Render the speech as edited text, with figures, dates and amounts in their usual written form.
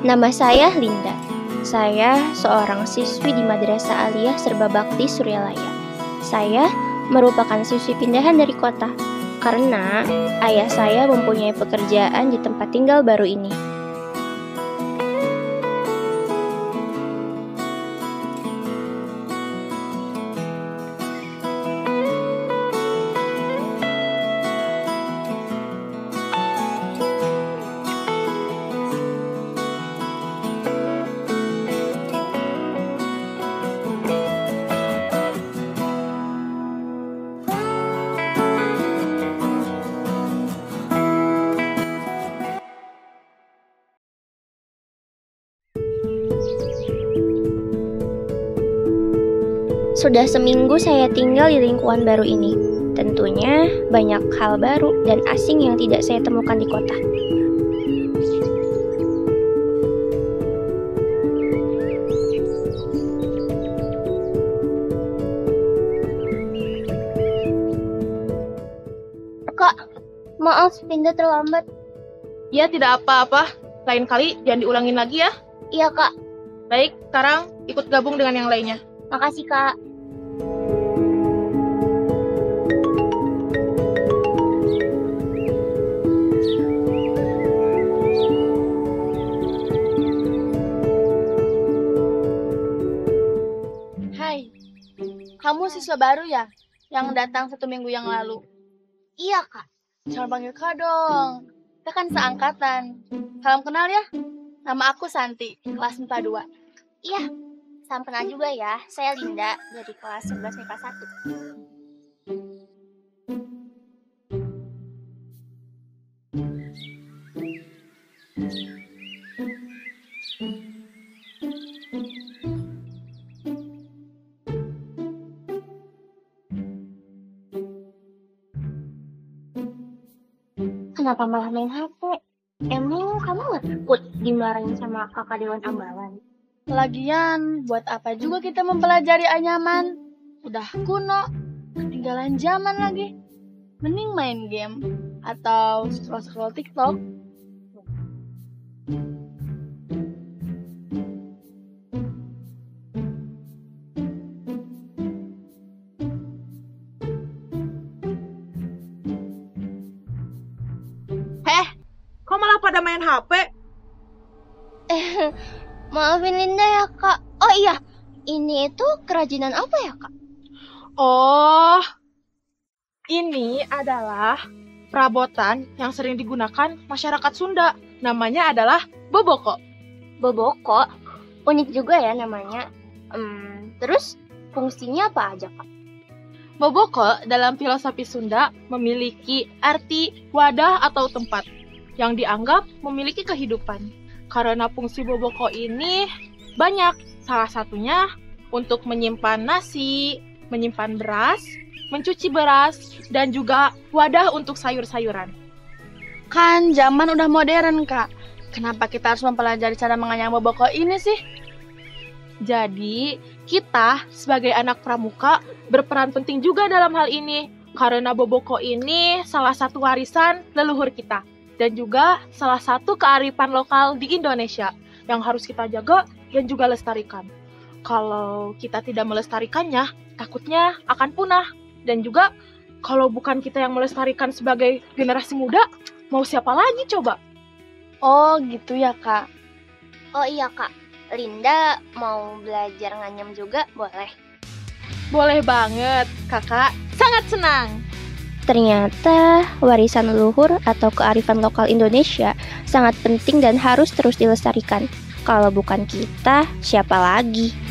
Nama saya Linda. Saya seorang siswi di Madrasah Aliyah Serba Bakti Suryalaya. Saya merupakan siswi pindahan dari kota karena ayah saya mempunyai pekerjaan di tempat tinggal baru ini. Sudah seminggu saya tinggal di lingkungan baru ini. Tentunya banyak hal baru dan asing yang tidak saya temukan di kota. Kak, maaf pindah terlambat. Ya, tidak apa-apa. Lain kali jangan diulangin lagi ya. Iya, Kak. Baik, sekarang ikut gabung dengan yang lainnya. Makasih, Kak. Kamu siswa baru ya, yang datang 1 minggu yang lalu? Iya, Kak. Jangan panggil Kak dong. Kita kan seangkatan. Salam kenal ya. Nama aku Santi, kelas 42. Iya, salam kenal juga ya. Saya Linda, dari kelas 11 MIPA 1. Kenapa malah main HP? Emang kamu nggak takut dimarahin sama kakak Dewan Ambalan? Lagian, buat apa juga kita mempelajari anyaman? Udah kuno, ketinggalan zaman lagi. Mending main game atau scroll-scroll TikTok. Pada main HP. Maafin Linda ya, Kak. Oh iya, ini itu kerajinan apa ya, Kak? Oh, ini adalah perabotan yang sering digunakan masyarakat Sunda. Namanya adalah Boboko. Boboko? Unik juga ya namanya. Terus fungsinya apa aja, Kak? Boboko dalam filosofi Sunda memiliki arti wadah atau tempat yang dianggap memiliki kehidupan. Karena fungsi boboko ini banyak, salah satunya untuk menyimpan nasi, menyimpan beras, mencuci beras, dan juga wadah untuk sayur-sayuran. Kan zaman udah modern, Kak. Kenapa kita harus mempelajari cara menganyam boboko ini sih? Jadi, kita sebagai anak pramuka berperan penting juga dalam hal ini. Karena boboko ini salah satu warisan leluhur kita dan juga salah satu kearifan lokal di Indonesia yang harus kita jaga dan juga lestarikan. Kalau kita tidak melestarikannya, takutnya akan punah. Dan juga kalau bukan kita yang melestarikan sebagai generasi muda, mau siapa lagi coba? Oh gitu ya, Kak. Oh iya, Kak. Linda mau belajar nganyam juga boleh? Boleh banget, Kakak. Sangat senang. Ternyata warisan leluhur atau kearifan lokal Indonesia sangat penting dan harus terus dilestarikan. Kalau bukan kita, siapa lagi?